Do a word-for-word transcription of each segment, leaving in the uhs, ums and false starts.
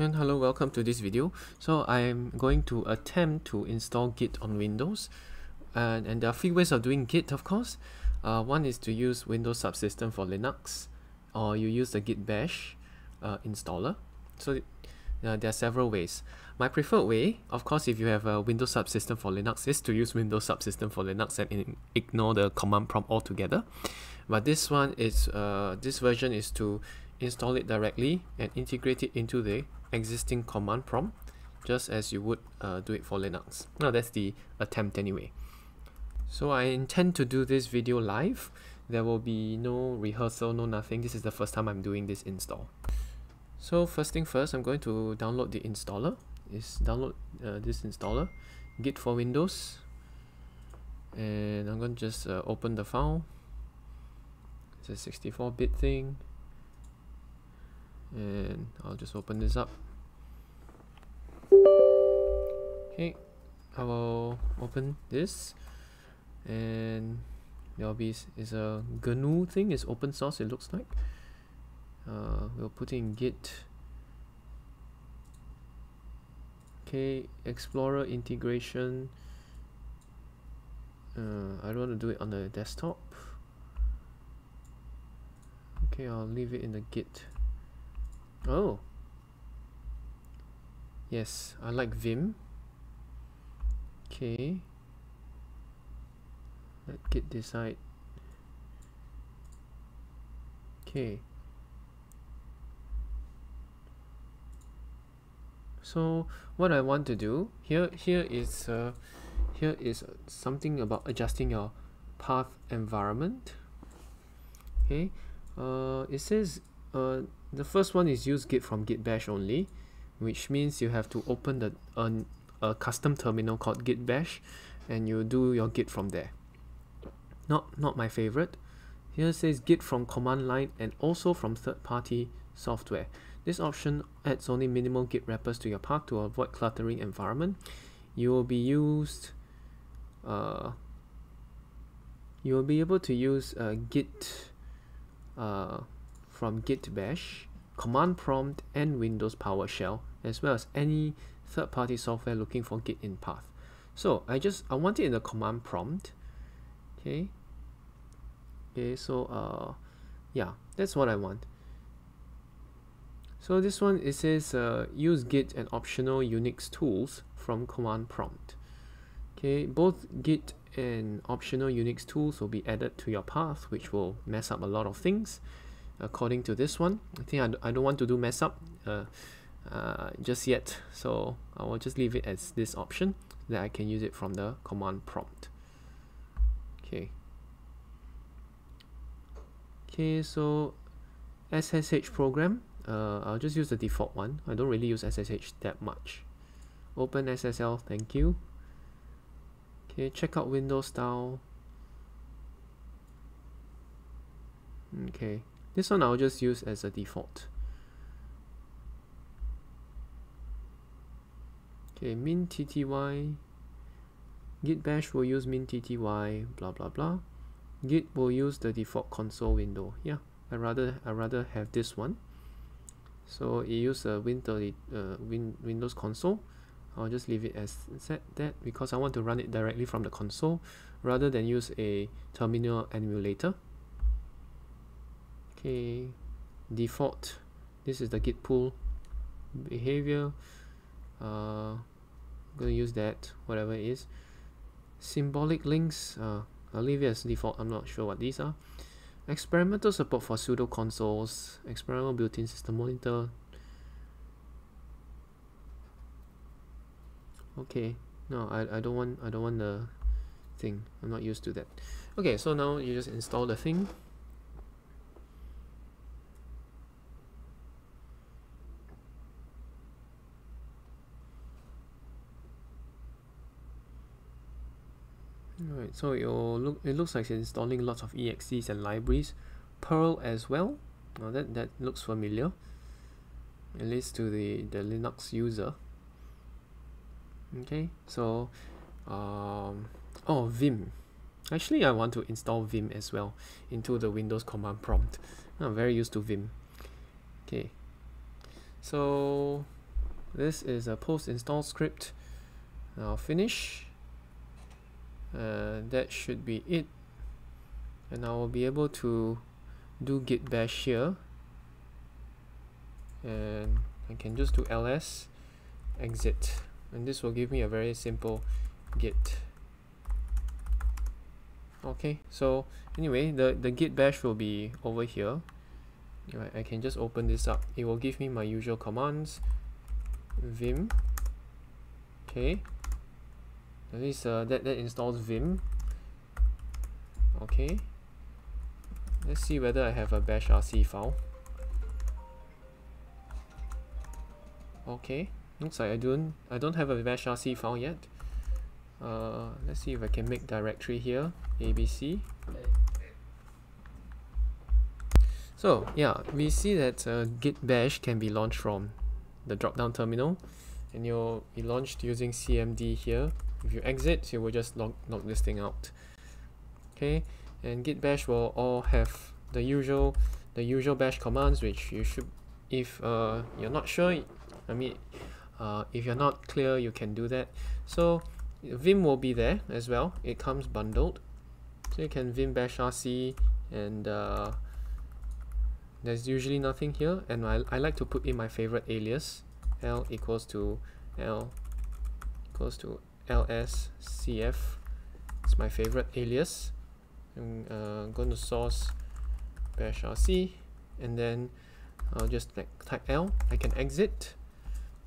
And hello, welcome to this video. So I'm going to attempt to install Git on Windows, and, and there are three ways of doing Git, of course. Uh, one is to use Windows Subsystem for Linux, or you use the Git Bash uh, installer. So uh, there are several ways. My preferred way, of course, if you have a Windows Subsystem for Linux, is to use Windows Subsystem for Linux and ignore the command prompt altogether. But this one is uh, this version is to install it directly and integrate it into the existing command prompt, just as you would uh, do it for Linux. Now that's the attempt anyway. So I intend to do this video live. There will be no rehearsal, no nothing. This is the first time I'm doing this install. So first thing first, I'm going to download the installer. Is download uh, this installer, Git for Windows, and I'm going to just uh, open the file. It's a sixty-four bit thing. And I'll just open this up. Okay, I will open this, and there'll be is a G N U thing. It's open source, it looks like. Uh, we'll put in Git. Okay, Explorer integration. Uh, I don't want to do it on the desktop. Okay, I'll leave it in the Git. Oh, yes, I like Vim. Okay, let Git decide. Okay, so what I want to do here here is uh, here is something about adjusting your path environment. Okay, uh, it says uh. The first one is use Git from Git Bash only, which means you have to open the uh, a custom terminal called Git Bash, and you do your Git from there. Not not my favorite. Here it says Git from command line and also from third-party software. This option adds only minimal Git wrappers to your path to avoid cluttering environment. You will be used. Uh, you will be able to use uh, Git. Uh, from Git Bash, command prompt, and Windows PowerShell, as well as any third-party software looking for Git in path. So I just I want it in the command prompt. Okay. Okay. So uh, yeah, that's what I want. So this one, it says uh, use Git and optional Unix tools from command prompt. Okay. Both Git and optional Unix tools will be added to your path, which will mess up a lot of things. According to this one, I think I, d I don't want to do mess up uh, uh, just yet, so I will just leave it as this option that I can use it from the command prompt. Okay. Okay, so S S H program. Uh, I'll just use the default one. I don't really use S S H that much. Open S S L, thank you. Okay, check out Windows style. Okay. This one I'll just use as a default. Okay, min-tty. Git bash will use min-tty, blah blah blah. Git will use the default console window. Yeah, I rather I rather have this one. So it uses a Win thirty, uh, Win Windows console. I'll just leave it as set that because I want to run it directly from the console rather than use a terminal emulator. Okay, default. This is the Git pull behavior. Uh, I'm gonna use that, whatever it is. Symbolic links. Uh, I'll leave it as default. I'm not sure what these are. Experimental support for pseudo consoles. Experimental built-in system monitor. Okay. No, I I don't want I don't want the thing. I'm not used to that. Okay, so now you just install the thing. Alright, so it'll look, it looks like it's installing lots of E X Es and libraries. Perl as well. Now that, that looks familiar, at least to the, the Linux user. Okay, so um, oh, Vim. Actually, I want to install Vim as well into the Windows command prompt. I'm very used to Vim. Okay, so This is a post-install script. Now finish. Uh, that should be it. And I will be able to do git bash here. And I can just do ls exit. And this will give me a very simple git. Okay, so anyway, the, the git bash will be over here. Right, I can just open this up. It will give me my usual commands. Vim. Okay. At least uh, that, that installs Vim. Okay. Let's see whether I have a bashrc file. Okay. Looks like I don't I don't have a bashrc file yet. Uh, let's see if I can make directory here. A B C. So yeah, we see that uh, git bash can be launched from the drop-down terminal, and you'll be launched using C M D here. If you exit, you will just log, log this thing out. Okay, and git bash will all have the usual the usual bash commands, which you should, if uh, you're not sure, I mean, uh, if you're not clear, you can do that. So Vim will be there as well. It comes bundled, so you can Vim bashrc, and uh, there's usually nothing here, and I, I like to put in my favorite alias, L equals to L equals to L S C F. It's my favorite alias. I'm uh, going to source bashrc, and then I'll just like type L. I can exit.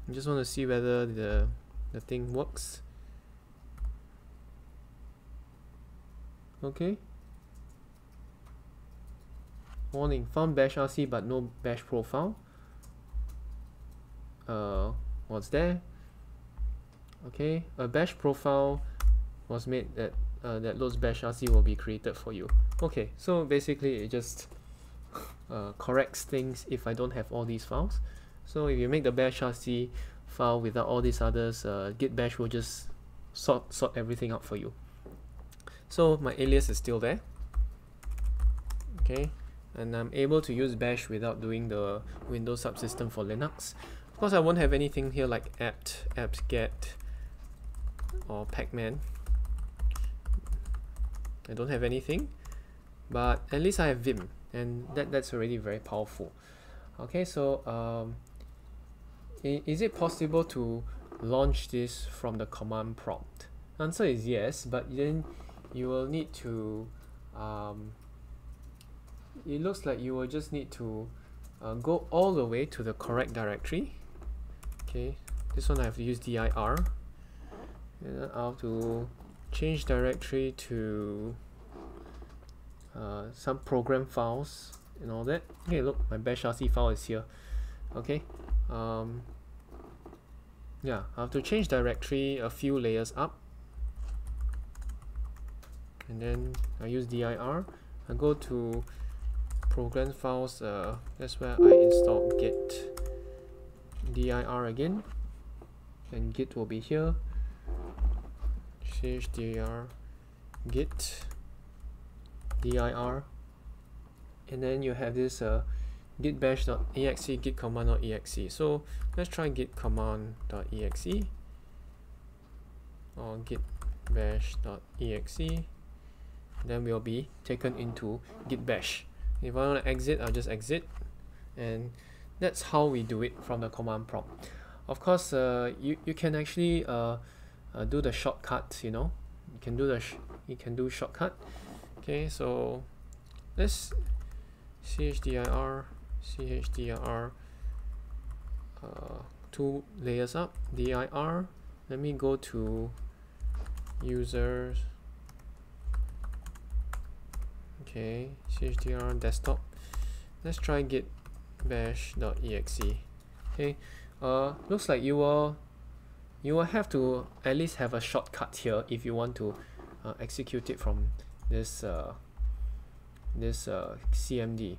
I just want to see whether the the thing works. Okay. Warning, found bashrc but no bash profile. Uh, what's there? Okay, a bash profile was made that uh, that loads bashrc will be created for you. Okay, so basically it just uh, corrects things if I don't have all these files. So if you make the bashrc file without all these others, uh, git bash will just sort sort everything out for you. So my alias is still there. Okay. And I'm able to use bash without doing the Windows Subsystem for Linux. Of course, I won't have anything here like apt, apt-get, or pacman. I don't have anything, but at least I have Vim, and that, that's already very powerful. Okay, so um, is it possible to launch this from the command prompt? Answer is yes, but then you will need to... Um, it looks like you will just need to uh, go all the way to the correct directory. Okay, this one I have to use dir. And I'll have to change directory to uh, some program files and all that. Okay, look, my bashrc file is here. Okay, um, yeah, I have to change directory a few layers up, and then I use dir. I go to program files, uh, that's where I install git dir again, and git will be here. Chdir git dir, and then you have this uh, git bash.exe, git command.exe. So let's try git command.exe or git bash.exe, then we'll be taken into git bash. If I want to exit, I'll just exit, and that's how we do it from the command prompt. Of course, uh, you you can actually uh, uh, do the shortcut. You know, you can do the sh you can do shortcut. Okay, so let's chdir chdir uh, two layers up dir. Let me go to users. Okay, chdir desktop. Let's try git bash.exe. Okay, uh, looks like you will you will have to at least have a shortcut here if you want to uh, execute it from this uh, this uh, C M D.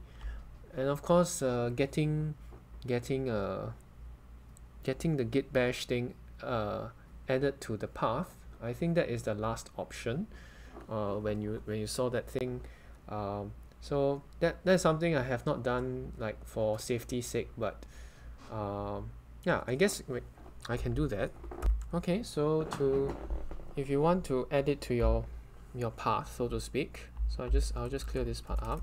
And of course, uh, getting getting uh, getting the git bash thing uh, added to the path. I think that is the last option. Uh, when you when you saw that thing. Um, so that that's something I have not done like for safety's sake, but um, yeah, I guess I can do that. Okay, so to if you want to add it to your your path, so to speak, so I just I'll just clear this part up.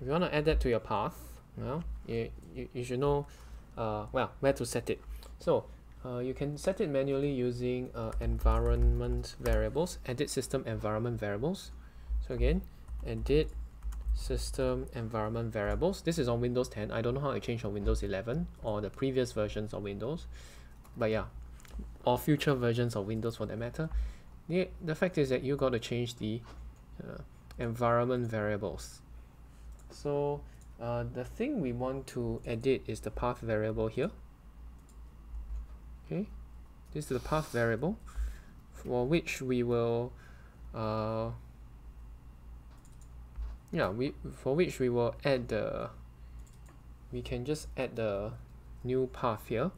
If you want to add that to your path, well, you you, you should know uh, well where to set it. So uh, you can set it manually using uh, environment variables, edit system environment variables. So again, edit system environment variables. This is on Windows ten. I don't know how to change on Windows eleven or the previous versions of Windows, but yeah, or future versions of Windows for that matter. The, the fact is that you got to change the uh, environment variables. So uh, the thing we want to edit is the path variable here. Okay, this is the path variable for which we will uh, yeah we for which we will add the we can just add the new path here,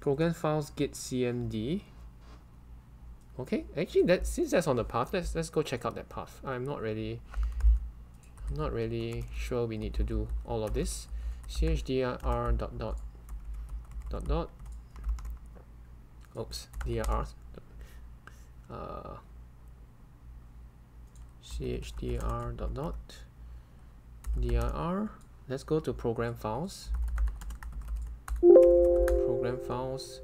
program files git cmd. Okay, actually that since that's on the path, let's let's go check out that path. I'm not really I'm not really sure we need to do all of this. Chdr dot dot dot dot oops dir uh chdr dot dot dir. Let's go to program files, program files.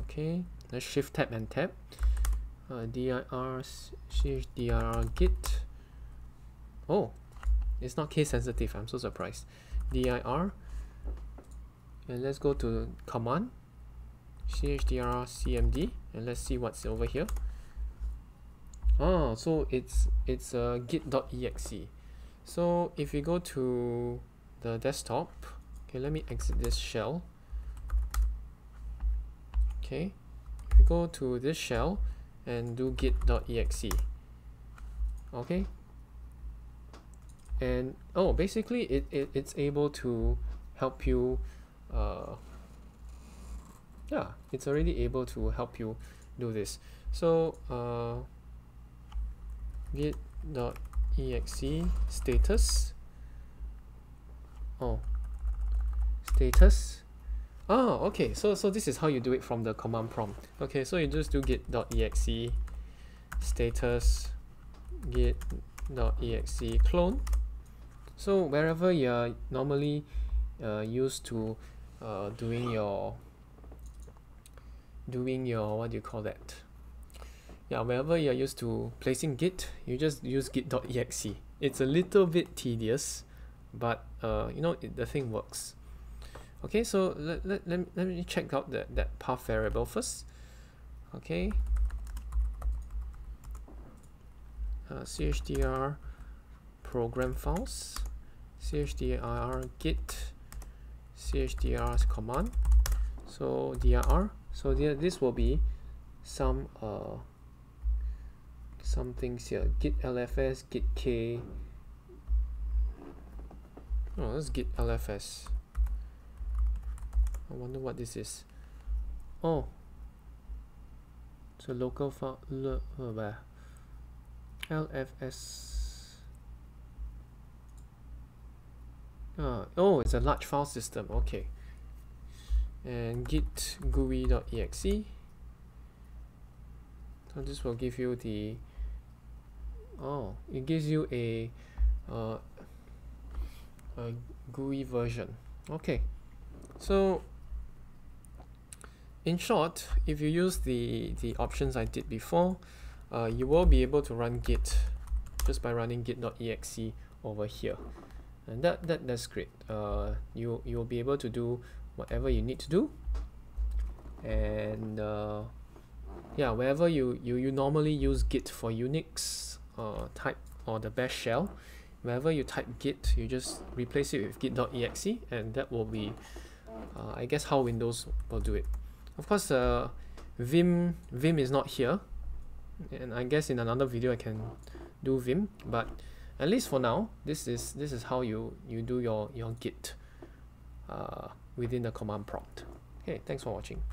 Okay, let's shift tab and tab uh, dir chdr git. Oh, it's not case sensitive. I'm so surprised. Dir, and let's go to command chdr cmd, and let's see what's over here. Oh, so it's it's a uh, git.exe. So if you go to the desktop, okay, let me exit this shell. Okay, if you go to this shell and do git.exe. Okay, and oh, basically it, it it's able to help you. Uh, yeah, it's already able to help you do this. So. Uh, git.exe status. Oh, status. Oh, okay. So so this is how you do it from the command prompt. Okay, so you just do git.exe status git.exe clone. So wherever you're normally uh, used to uh, doing your doing your what do you call that? Yeah, whenever you're used to placing git, you just use git.exe. It's a little bit tedious, but uh, you know, it, the thing works. Okay, so let, let, let, me, let me check out that, that path variable first. Okay, uh, chdr program files, chdr git, chdr's command, so dir. So there, this will be some uh, some things here, git lfs, git k. Oh, that's git lfs. I wonder what this is. Oh, it's a local file. L F S. Ah, oh, it's a large file system. Okay. And git G U I dot E X E. So this will give you the. Oh, it gives you a, uh, a G U I version. Okay, so in short, if you use the the options I did before, uh, you will be able to run Git just by running git.exe over here, and that that that's great. Uh, you you will be able to do whatever you need to do, and uh, yeah, wherever you you you normally use Git for Unix uh, type or the Bash shell. Whenever you type git, you just replace it with git.exe, and that will be, uh, I guess, how Windows will do it. Of course, uh, Vim Vim is not here, and I guess in another video I can do Vim. But at least for now, this is this is how you you do your your git uh, within the command prompt. Okay, thanks for watching.